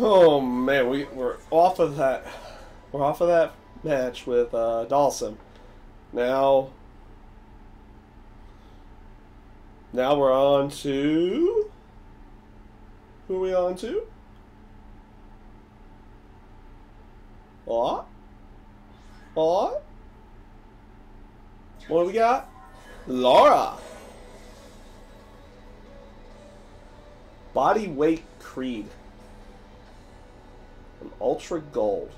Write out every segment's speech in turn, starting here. Oh man, we're off of that. We're off of that match with Dawson. Now we're on to who are we on to? What? What do we got? Laura. Body weight creed. An ultra gold.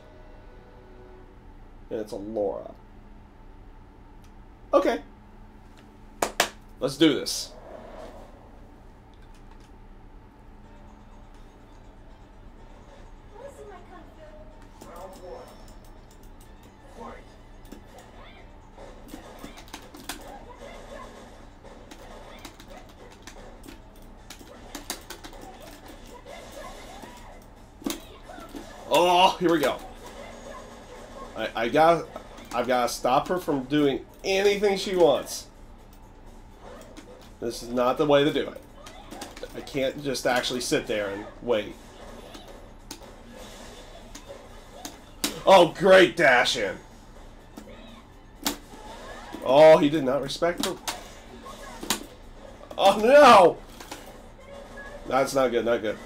And it's a Laura. Okay. Let's do this. Oh, here we go. I've got to stop her from doing anything she wants. This is not the way to do it. I can't just actually sit there and wait. Oh, great dash in. Oh, he did not respect her. Oh, no. That's not good, not good.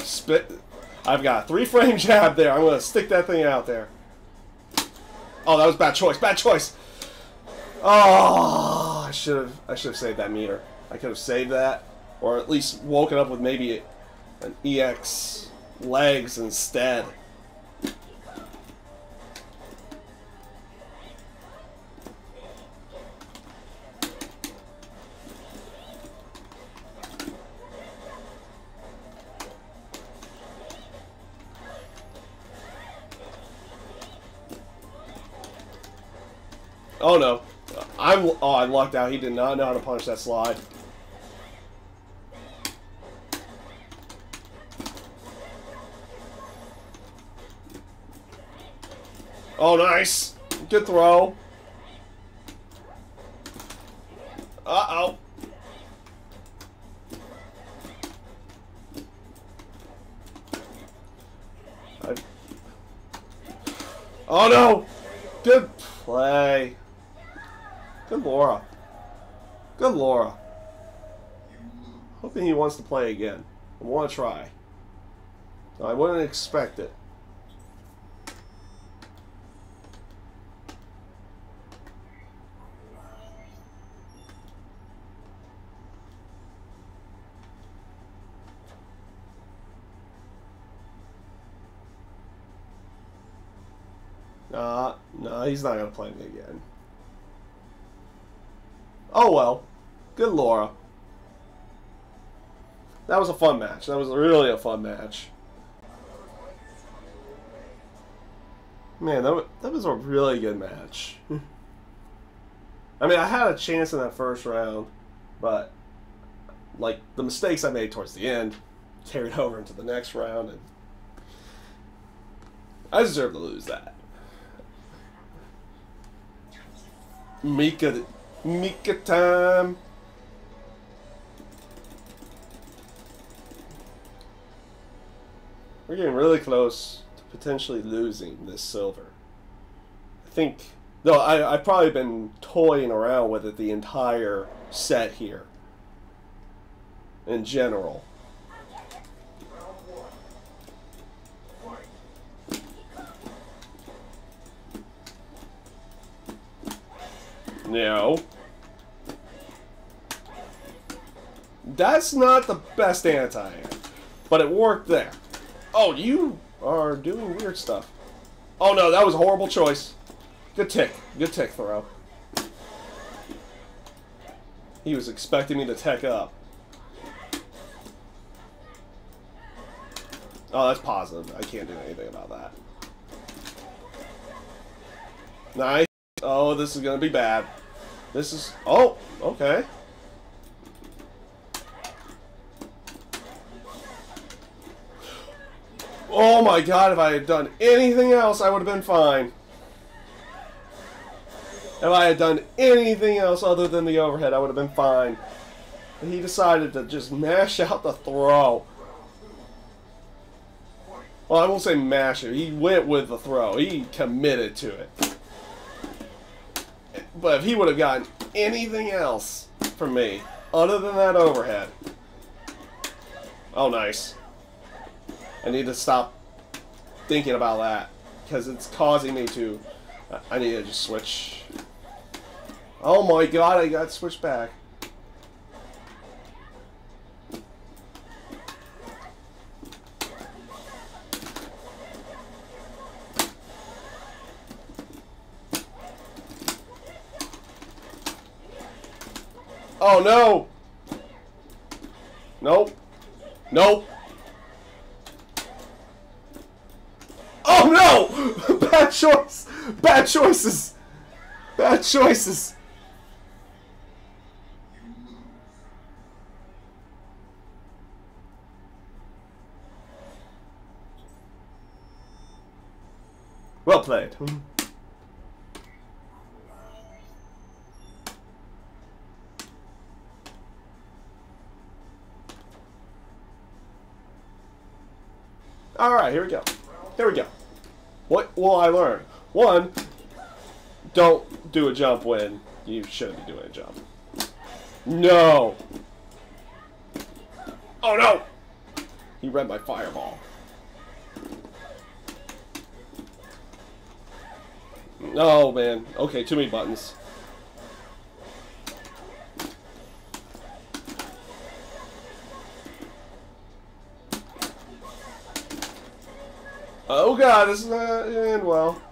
Spit. I've got a 3-frame jab there. I'm gonna stick that thing out there. Oh, that was bad choice. Bad choice. Oh, I should have saved that meter. I could have saved that, or at least woken up with maybe an EX legs instead. Oh no. I lucked out. He did not know how to punish that slide. Oh, nice. Good throw. Uh-oh. Oh no. Good play. Good Laura. Good Laura. Hoping he wants to play again. I want to try. I wouldn't expect it. Nah, nah, he's not going to play me again. Oh well. Good Laura. That was a fun match. That was really a fun match. Man, that was a really good match. I mean, I had a chance in that first round, but like the mistakes I made towards the end carried over into the next round, and I deserve to lose that. Mika time! We're getting really close to potentially losing this silver. I think... No, I've probably been toying around with it the entire set here. In general. No. That's not the best anti-air, but it worked there. Oh, you are doing weird stuff. Oh no, that was a horrible choice. Good tick throw. He was expecting me to tech up. Oh, that's positive. I can't do anything about that. Nice. Oh, this is going to be bad. This is... Oh, okay. Oh my god, if I had done anything else, I would have been fine. If I had done anything else other than the overhead, I would have been fine. But he decided to just mash out the throw. Well, I won't say mash it. He went with the throw. He committed to it. But if he would have gotten anything else from me other than that overhead. Oh, nice. I need to stop thinking about that because it's causing me to... I need to just switch. Oh my god, I got switched back. Oh no! Nope. Nope. Oh no! Bad choice! Bad choices! Bad choices! Well played. Alright, here we go. Here we go. What will I learn? One, don't do a jump when you shouldn't be doing a jump. No! Oh no! He read my fireball. Oh man. Okay, too many buttons. Oh god, this is not going to end well.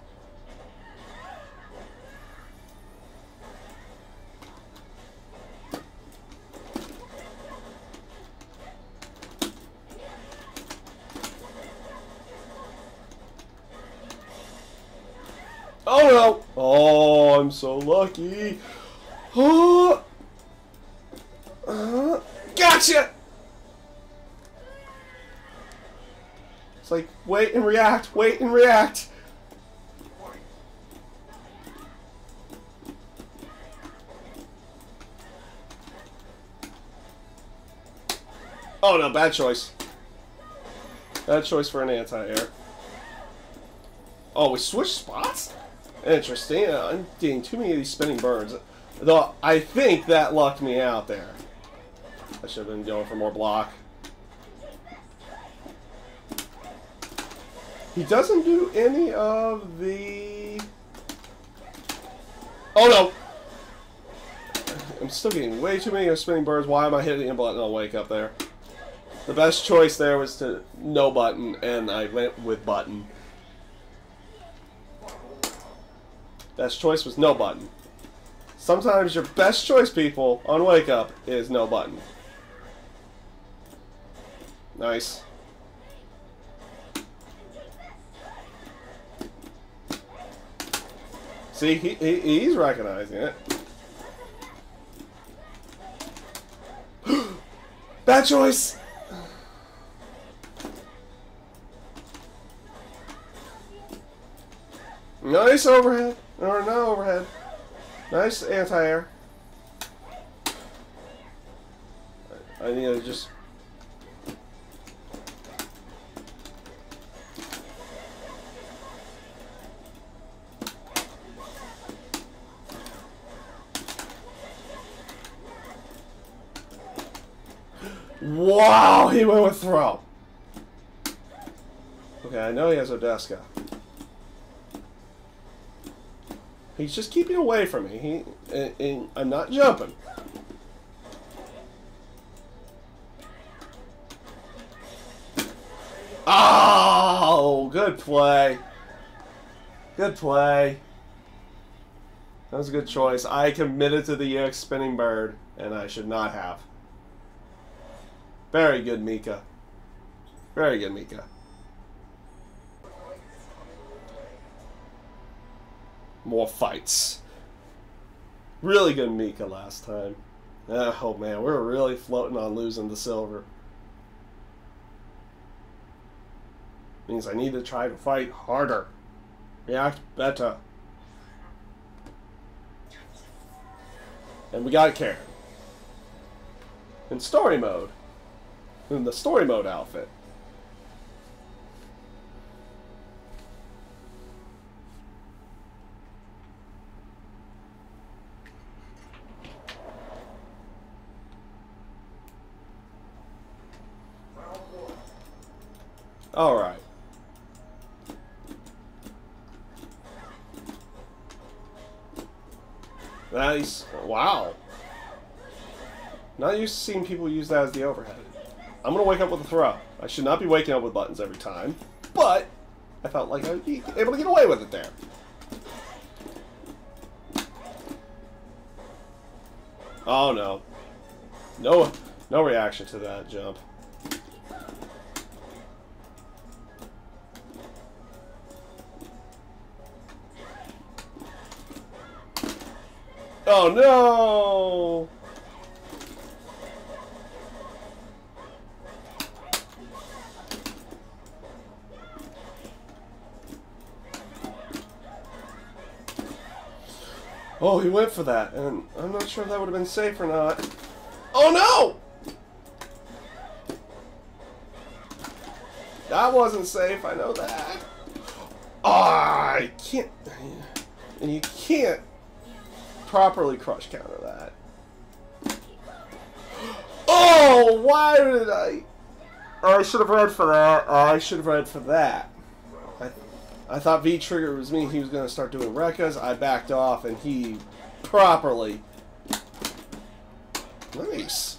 Oh no! Oh, I'm so lucky. Oh. Gotcha! It's like, wait and react, wait and react. Oh no, bad choice. Bad choice for an anti-air. Oh, we switched spots? Interesting. I'm getting too many of these spinning birds. Though, I think that lucked me out there. I should have been going for more block. He doesn't do any of the... Oh no! I'm still getting way too many spinning birds. Why am I hitting a button on wake up there? The best choice there was to no button, and I went with button. Best choice was no button. Sometimes your best choice, people, on wake up is no button. Nice. See, he's recognizing it. Bad choice! Nice overhead. Or no overhead. Nice anti-air. I need to just... Wow, he went with throw. Okay, I know he has Odeska. He's just keeping away from me. And I'm not jumping. Oh, good play. Good play. That was a good choice. I committed to the EX spinning bird, and I should not have. Very good, Mika. Very good, Mika. More fights. Really good, Mika, last time. Oh, man, we're really floating on losing the silver. Means I need to try to fight harder. React better. And we got Karin. In story mode. In the story mode outfit. Alright. Nice. Wow. Not used to seeing people use that as the overhead. I'm gonna wake up with a throw. I should not be waking up with buttons every time, but I felt like I would be able to get away with it there. Oh no. No reaction to that jump. Oh no! Oh, he went for that, and I'm not sure if that would have been safe or not. Oh no! That wasn't safe, I know that. Oh, I can't. And you can't properly crush counter that. Oh, why did I? I should have read for that. I should have read for that. I thought V-Trigger was me. He was going to start doing reccas. I backed off, and he properly. Nice.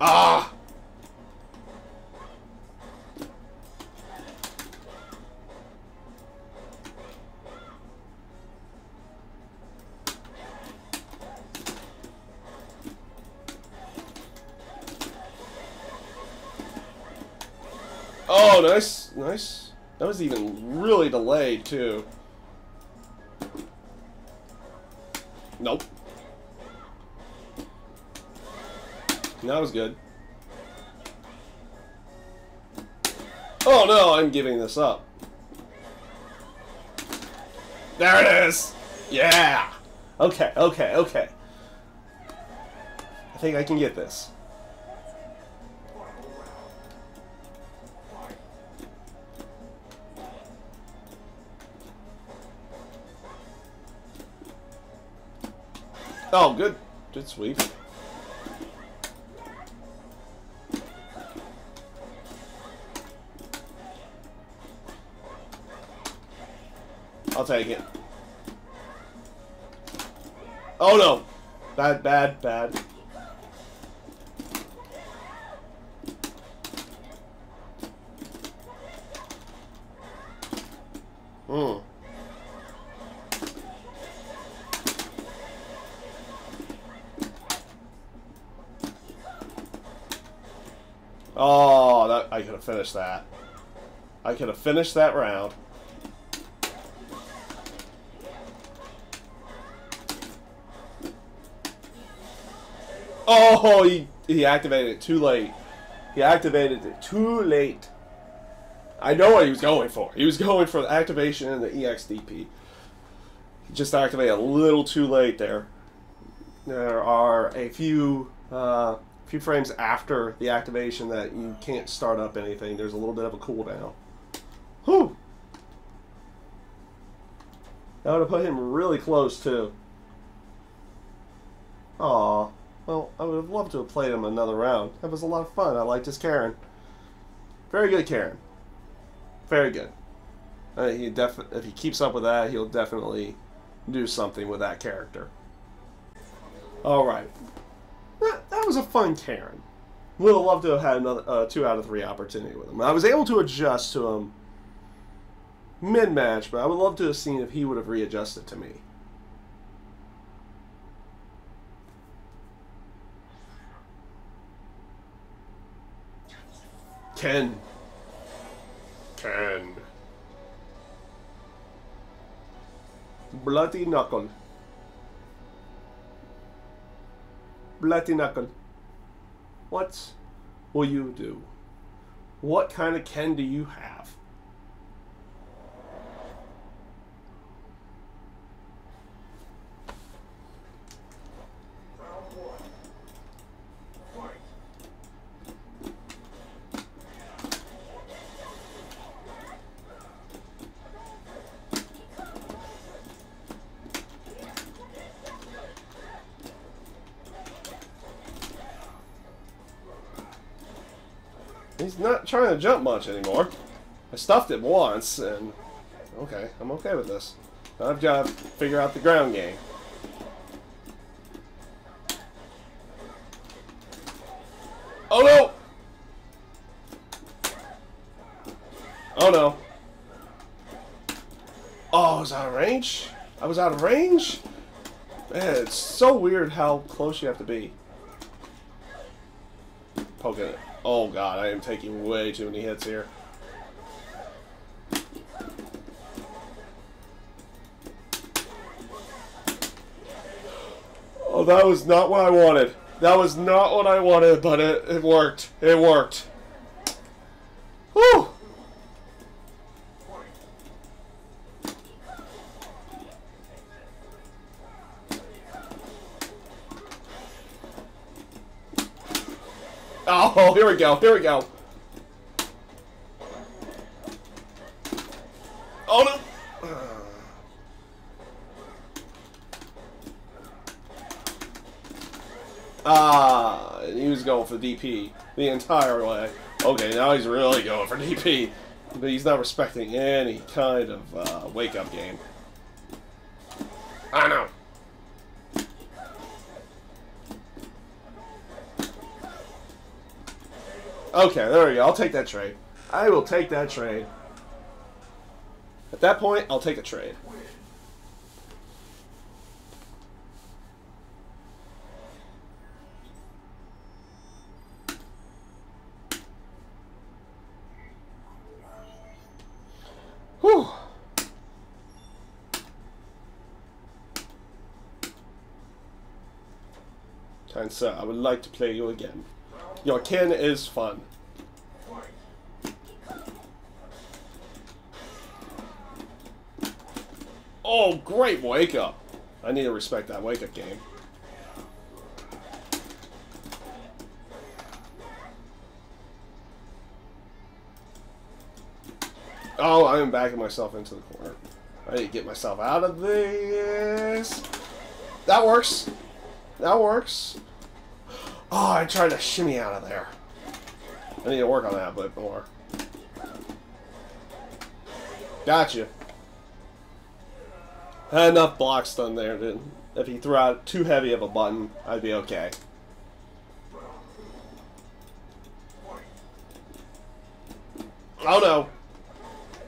Ah. Oh, nice, nice. That was even really delayed, too. Nope. That was good. Oh, no, I'm giving this up. There it is! Yeah! Okay, okay, okay. I think I can get this. Oh, good. Good sweep. I'll take it. Oh, no. Bad, bad, bad. Oh, that, I could have finished that. I could have finished that round. Oh, he activated it too late. He activated it too late. I know what he was going for. He was going for the activation and the EXDP. Just activated a little too late there. There are a few... few frames after the activation that you can't start up anything. There's a little bit of a cooldown. Whew! That would have put him really close too. Aw. Well, I would have loved to have played him another round. That was a lot of fun. I liked his Karin. Very good Karin. Very good. If he keeps up with that, he'll definitely do something with that character. Alright. That was a fun Karin. Would have loved to have had another 2 out of 3 opportunity with him. I was able to adjust to him mid-match, but I would love to have seen if he would have readjusted to me. Ken. Ken. Bloody knuckle. Bloody knuckle. What will you do? What kind of Ken do you have? he's not trying to jump much anymore. I stuffed him once, and okay, I'm okay with this. Now I've got to figure out the ground game. Oh no! Oh no. Oh, I was out of range? I was out of range? Man, it's so weird how close you have to be. Poking it. Oh god, I am taking way too many hits here. Oh, that was not what I wanted. That was not what I wanted, but it worked. It worked. Whew! Oh, here we go, here we go. Oh no! Ah, he was going for DP the entire way. Okay, now he's really going for DP. But he's not respecting any kind of wake-up game. I know. Okay, there we go. I'll take that trade. I will take that trade. At that point, I'll take a trade. Whew. Kind sir, I would like to play you again. Your Ken is fun. Oh, great wake up. I need to respect that wake up game. Oh, I am backing myself into the corner. I need to get myself out of this. That works. That works. Oh, I tried to shimmy out of there. I need to work on that a bit more. Gotcha. Had enough blocks done there, dude. If he threw out too heavy of a button, I'd be okay. Oh no!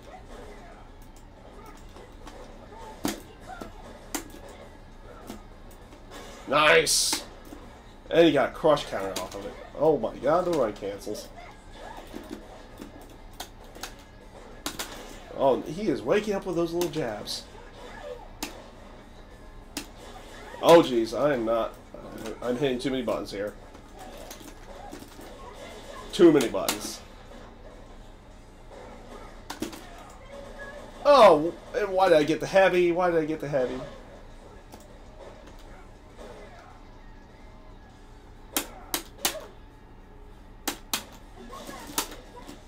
Nice! And he got a crush counter off of it. Oh my god, the run cancels. Oh, he is waking up with those little jabs. Oh jeez, I am not... I'm hitting too many buttons here. Too many buttons. Oh, and why did I get the heavy? Why did I get the heavy?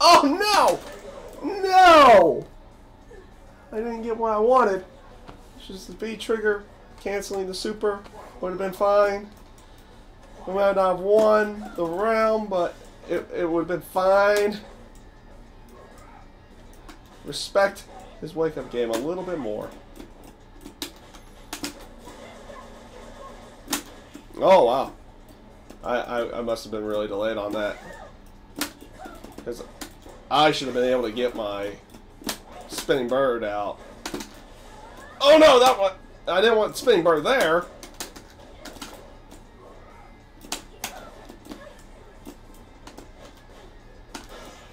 Oh no! No! I didn't get what I wanted. It's just the V-Trigger canceling the super. Would have been fine. We might not have won the round, but it would have been fine. Respect his wake-up game a little bit more. Oh wow. I must have been really delayed on that. Because I should have been able to get my spinning bird out. Oh no, that one! I didn't want spinning bird there.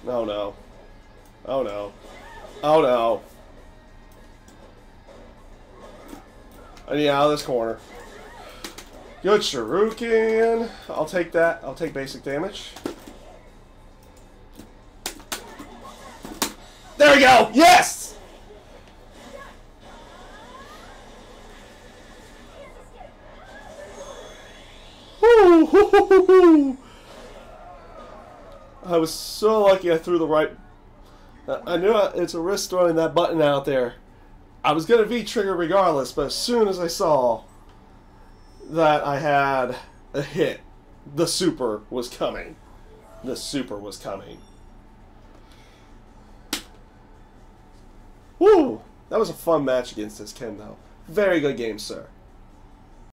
Oh no. Oh no. Oh no. I need out of this corner. Good shuriken. I'll take that. I'll take basic damage. There we go! Yes! Woo, hoo, hoo, hoo, hoo. I was so lucky I threw the right... I knew it's a risk throwing that button out there. I was going to V-trigger regardless, but as soon as I saw that I had a hit, the super was coming. The super was coming. Woo! That was a fun match against this Ken, though. Very good game, sir.